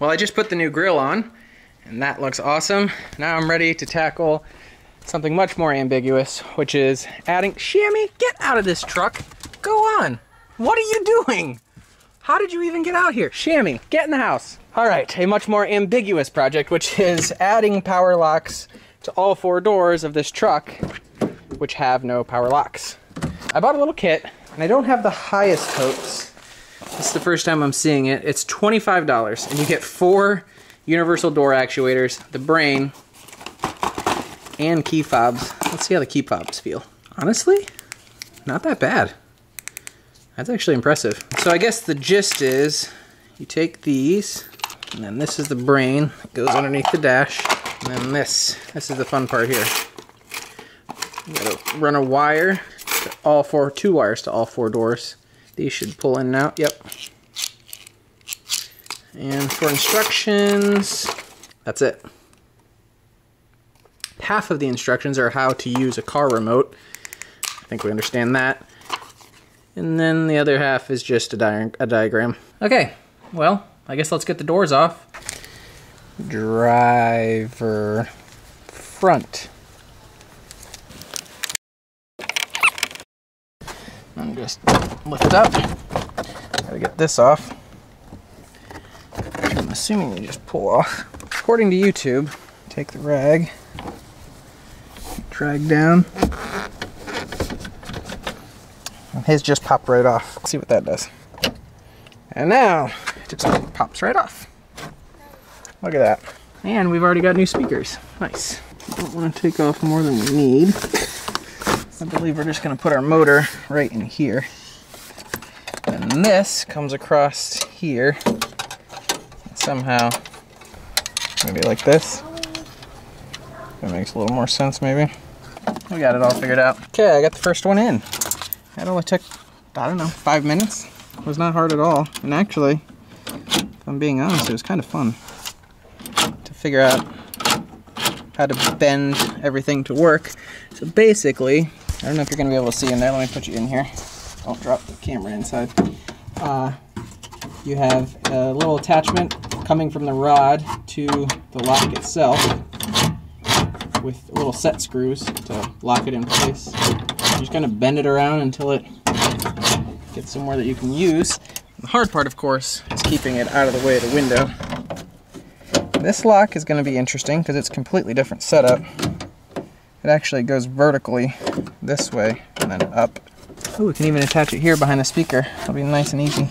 Well, I just put the new grill on, and that looks awesome. Now I'm ready to tackle something much more ambiguous, which is adding... Shammy, get out of this truck. Go on. What are you doing? How did you even get out here? Shammy, get in the house. All right, a much more ambiguous project, which is adding power locks to all four doors of this truck, which have no power locks. I bought a little kit, and I don't have the highest hopes. This is the first time I'm seeing it. It's $25, and you get 4 universal door actuators, the brain, and key fobs. Let's see how the key fobs feel. Honestly, not that bad. That's actually impressive. So I guess the gist is, you take these, and then this is the brain that goes underneath the dash, and then this is the fun part here. You gotta run a wire to all four, 2 wires to all 4 doors. These should pull in and out, yep. And for instructions, that's it. Half of the instructions are how to use a car remote. I think we understand that. And then the other half is just a diagram. Okay, well, I guess let's get the doors off. Driver front. And just lift it up. Gotta get this off. I'm assuming you just pull off. According to YouTube, take the rag, drag down. And his just popped right off. Let's see what that does. And now, it just pops right off. Look at that. And we've already got new speakers. Nice. Don't want to take off more than we need. I believe we're just going to put our motor right in here. And this comes across here. Somehow, maybe like this. That makes a little more sense, maybe. We got it all figured out. Okay, I got the first one in. That only took, I don't know, 5 minutes. It was not hard at all. And actually, if I'm being honest, it was kind of fun to figure out how to bend everything to work. So basically, I don't know if you're going to be able to see in there. Let me put you in here. Don't drop the camera inside. You have a little attachment coming from the rod to the lock itself with little set screws to lock it in place. You're just going to bend it around until it gets somewhere that you can use. The hard part, of course, is keeping it out of the way of the window. This lock is going to be interesting because it's a completely different setup. It actually goes vertically this way and then up. Oh, we can even attach it here behind the speaker. It'll be nice and easy.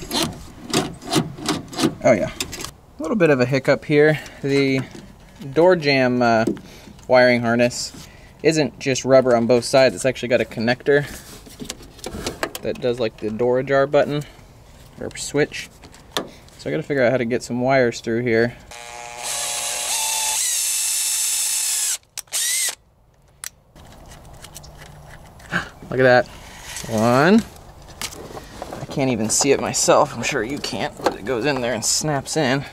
Oh yeah. A little bit of a hiccup here. The door jamb wiring harness isn't just rubber on both sides. It's actually got a connector that does like the door ajar button or switch. So I gotta figure out how to get some wires through here. Look at that. One. I can't even see it myself. I'm sure you can't, but it goes in there and snaps in.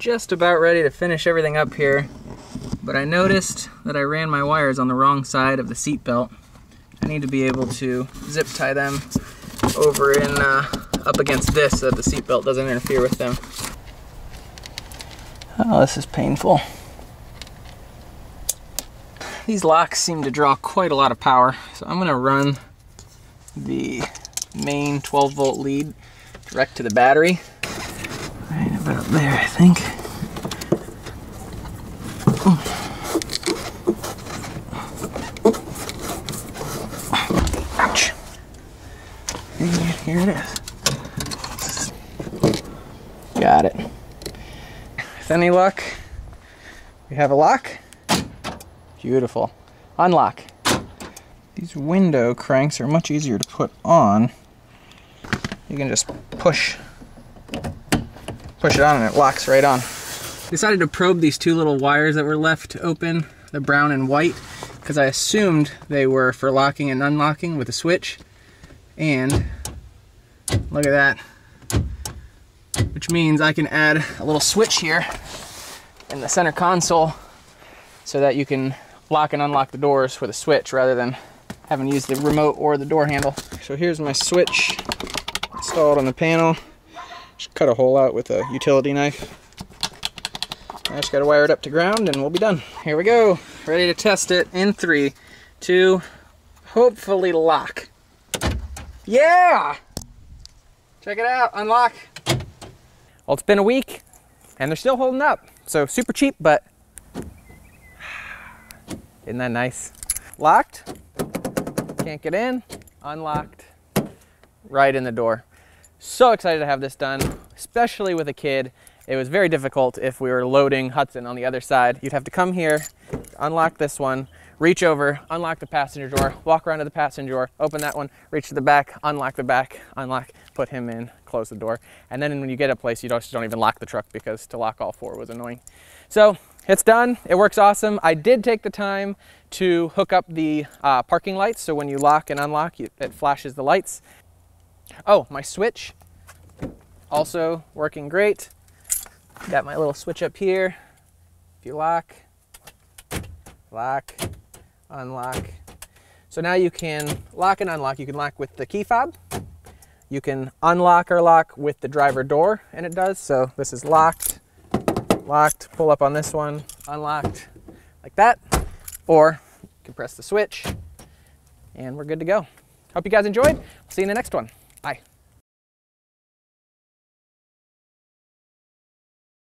Just about ready to finish everything up here. But I noticed that I ran my wires on the wrong side of the seat belt. I need to be able to zip tie them over and up against this so that the seat belt doesn't interfere with them. Oh, this is painful. These locks seem to draw quite a lot of power, so I'm going to run the main 12-volt lead direct to the battery. Right about there, I think. Ouch. And here it is. Got it. With any luck, we have a lock. Beautiful. Unlock. These window cranks are much easier to put on. You can just push it on and it locks right on. Decided to probe these 2 little wires that were left open, the brown and white, because I assumed they were for locking and unlocking with a switch. And look at that. Which means I can add a little switch here in the center console so that you can lock and unlock the doors with a switch rather than having to use the remote or the door handle. So here's my switch installed on the panel. Just cut a hole out with a utility knife. I just gotta wire it up to ground and we'll be done. Here we go. Ready to test it in 3, 2, hopefully lock. Yeah! Check it out, unlock. Well, it's been a week and they're still holding up. So super cheap, but isn't that nice? Locked, can't get in, unlocked, right in the door. So excited to have this done, especially with a kid. It was very difficult if we were loading Hudson on the other side. You'd have to come here, unlock this one, reach over, unlock the passenger door, walk around to the passenger door, open that one, reach to the back, unlock, put him in, close the door. And then when you get a place, you don't even lock the truck because to lock all four was annoying. So it's done, it works awesome. I did take the time to hook up the parking lights. So when you lock and unlock, it flashes the lights. Oh, my switch, also working great. Got my little switch up here. If you lock, lock, unlock. So now you can lock and unlock. You can lock with the key fob. You can unlock or lock with the driver door, and it does. So this is locked, locked, pull up on this one, unlocked, like that. Or you can press the switch, and we're good to go. Hope you guys enjoyed. See you in the next one. Bye.